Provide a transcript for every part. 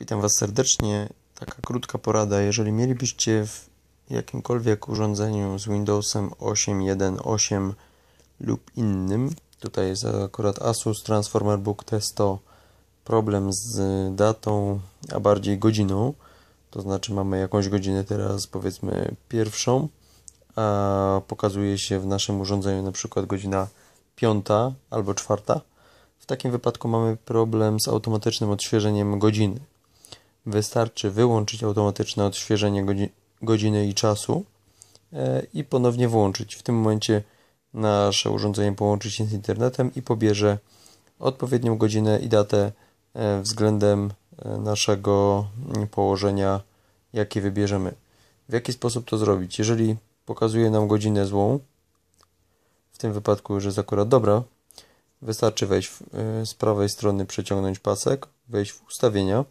Witam Was serdecznie. Taka krótka porada. Jeżeli mielibyście w jakimkolwiek urządzeniu z Windowsem 8.1.8 lub innym, tutaj jest akurat Asus Transformer Book T100, problem z datą, a bardziej godziną, to znaczy mamy jakąś godzinę teraz, powiedzmy pierwszą, a pokazuje się w naszym urządzeniu na przykład godzina 5 albo 4. W takim wypadku mamy problem z automatycznym odświeżeniem godziny. Wystarczy wyłączyć automatyczne odświeżenie godziny i czasu i ponownie włączyć. W tym momencie nasze urządzenie połączy się z internetem i pobierze odpowiednią godzinę i datę względem naszego położenia, jakie wybierzemy. W jaki sposób to zrobić? Jeżeli pokazuje nam godzinę złą, w tym wypadku już jest akurat dobra, wystarczy wejść z prawej strony, przeciągnąć pasek, wejść w ustawienia,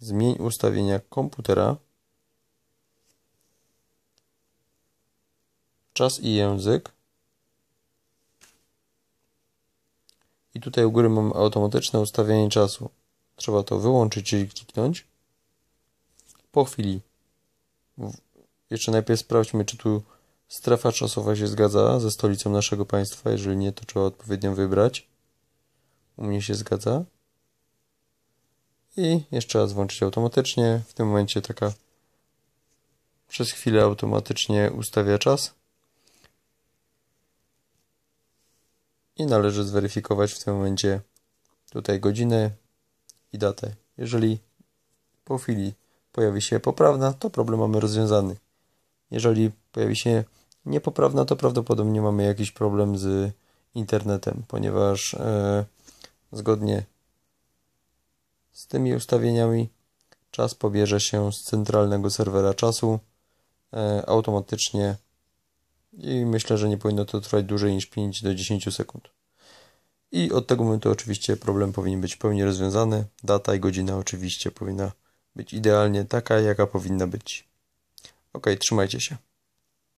zmień ustawienia komputera, czas i język. I tutaj u góry mamy automatyczne ustawienie czasu. Trzeba to wyłączyć, czyli kliknąć. Po chwili. Jeszcze najpierw sprawdźmy, czy tu strefa czasowa się zgadza ze stolicą naszego państwa. Jeżeli nie, to trzeba odpowiednio wybrać. U mnie się zgadza. I jeszcze raz włączyć automatycznie. W tym momencie taka przez chwilę automatycznie ustawia czas. I należy zweryfikować w tym momencie tutaj godzinę i datę. Jeżeli po chwili pojawi się poprawna, to problem mamy rozwiązany. Jeżeli pojawi się niepoprawna, to prawdopodobnie mamy jakiś problem z internetem, ponieważ zgodnie z tymi ustawieniami czas pobierze się z centralnego serwera czasu automatycznie i myślę, że nie powinno to trwać dłużej niż 5 do 10 sekund. I od tego momentu oczywiście problem powinien być w pełni rozwiązany. Data i godzina oczywiście powinna być idealnie taka, jaka powinna być. Ok, trzymajcie się.